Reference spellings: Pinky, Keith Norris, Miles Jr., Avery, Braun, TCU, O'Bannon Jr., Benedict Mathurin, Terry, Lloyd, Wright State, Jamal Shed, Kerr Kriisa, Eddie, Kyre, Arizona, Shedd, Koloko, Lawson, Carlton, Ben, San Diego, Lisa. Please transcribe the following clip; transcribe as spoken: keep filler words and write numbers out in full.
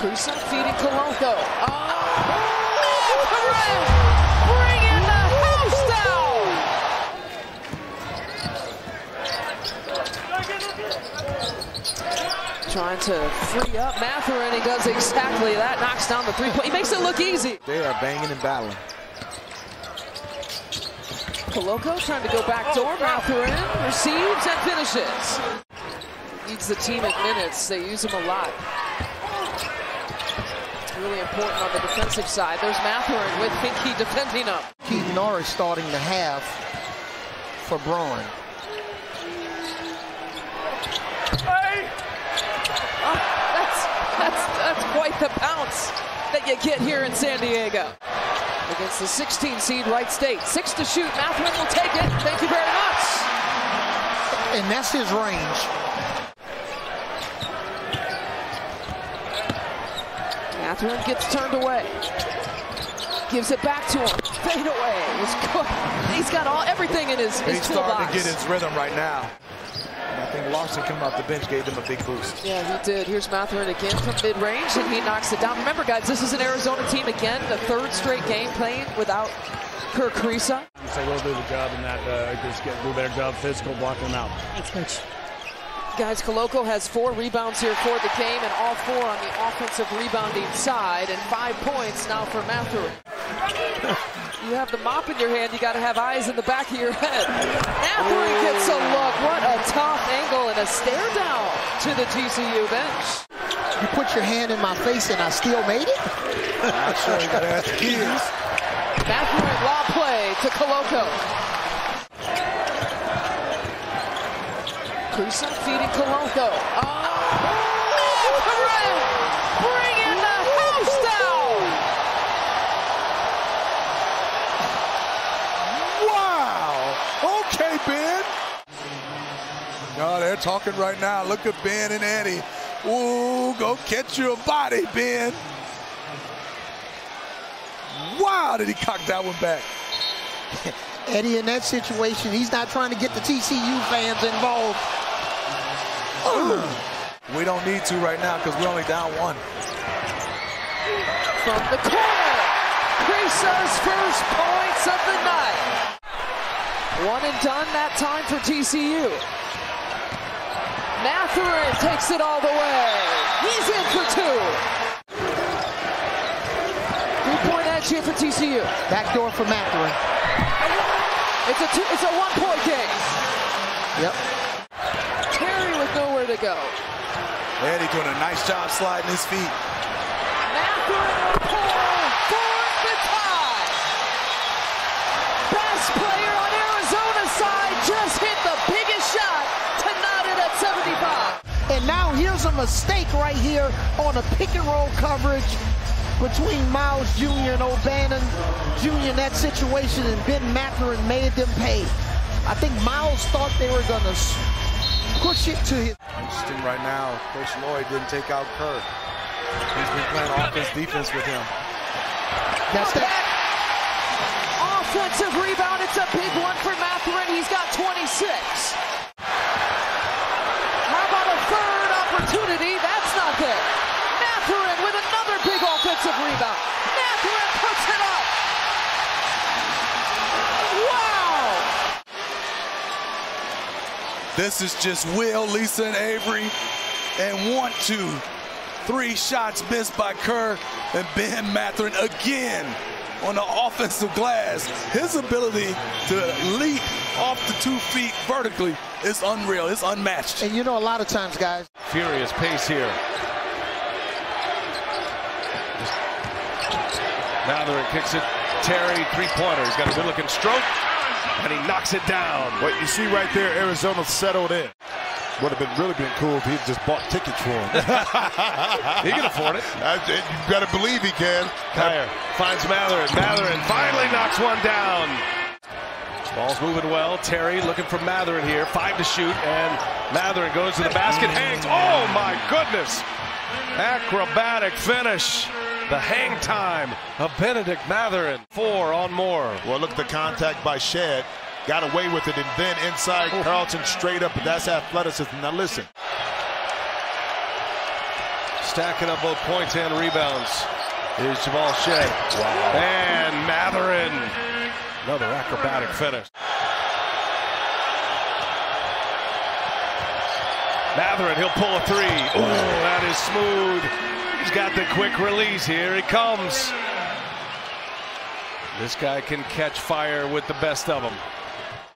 Kriisa feeding Koloko. Oh, Mathurin! Bring in the house down! Trying to free up Mathurin. He does exactly that. Knocks down the three-point. He makes it look easy. They are banging and battling. Koloko trying to go back door. Mathurin receives and finishes. Leads the team in minutes. They use him a lot. It's really important on the defensive side. There's Mathurin with Pinky defending up. Keith Norris starting the half for Braun. Hey. Oh, that's, that's, that's quite the bounce that you get here in San Diego. Against the sixteen seed Wright State. Six to shoot. Mathurin will take it. Thank you very much. And that's his range. Mathurin gets turned away. Gives it back to him. Fade away. He's, He's got all everything in his, his toolbox. He's starting to get his rhythm right now. And I think Lawson coming off the bench gave them a big boost. Yeah, he did. Here's Mathurin again from mid-range, and he knocks it down. Remember, guys, this is an Arizona team again, the third straight game playing without Kerr Kriisa. So we'll do the job in that, uh, just get, do a better job physical, blocking them out. Thanks, Coach. Guys, Koloko has four rebounds here for the game, and all four on the offensive rebounding side, and five points now for Mathurin. You have the mop in your hand, you got to have eyes in the back of your head. Mathurin gets a look. What a tough angle and a stare down to the T C U bench. You put your hand in my face and I still made it? I sure got keys. Mathurin law play to Koloko. Kriisa feeding Koloko. Oh, Mathurin! Bring in the house down! Wow! Okay, Ben. Oh, they're talking right now. Look at Ben and Eddie. Ooh, go catch your body, Ben. Wow, did he cock that one back. Eddie in that situation, he's not trying to get the T C U fans involved. We don't need to right now because we're only down one. From the corner, Kriisa's first points of the night. One and done that time for T C U. Mathurin takes it all the way. He's in for two. Three-point action for T C U. Back door for Mathurin. It's a two, it's a one-point game. Yep. Terry with nowhere to go. Eddie doing a nice job sliding his feet. Mathurin will pull for the tie. Best player on Arizona's side just hit the biggest shot to knot it at seventy-five. And now here's a mistake right here on a pick-and-roll coverage between Miles Junior and O'Bannon Junior in that situation, and Ben Mathurin made them pay. I think Miles thought they were going to push it to his. Interesting right now, Coach Lloyd didn't take out Kerr. He's been playing offense-defense with him. That's that. Offensive rebound, it's a big one for Mathurin. He's got twenty-six. How about a third opportunity? That's not good. Mathurin with another big offensive rebound. Mathurin puts it up. Wow! This is just Will, Lisa, and Avery. And one, two, three shots missed by Kerr, and Ben Mathurin again on the offensive glass. His ability to leap off the two feet vertically is unreal. It's unmatched. And you know, a lot of times, guys. Furious pace here. Mathurin kicks it. Terry, three-pointer. He's got a good-looking stroke, and he knocks it down. What you see right there, Arizona settled in. Would have been really been cool if he had just bought tickets for him. He can afford it. I, you got to believe he can. Kyre finds Mathurin. Mathurin finally knocks one down. Ball's moving well. Terry looking for Mathurin here. Five to shoot, and Mathurin goes to the basket. Hangs. Oh, my goodness. Acrobatic finish. The hang time of Benedict Mathurin. Four on more. Well, look at the contact by Shedd. Got away with it, and then inside Carlton straight up, but that's athleticism. Now listen. stacking up both points and rebounds. It is Jamal Shed. Wow. And Mathurin. Another acrobatic finish. Mathurin, he'll pull a three. Ooh, that is smooth. He's got the quick release. Here he comes. This guy can catch fire with the best of them.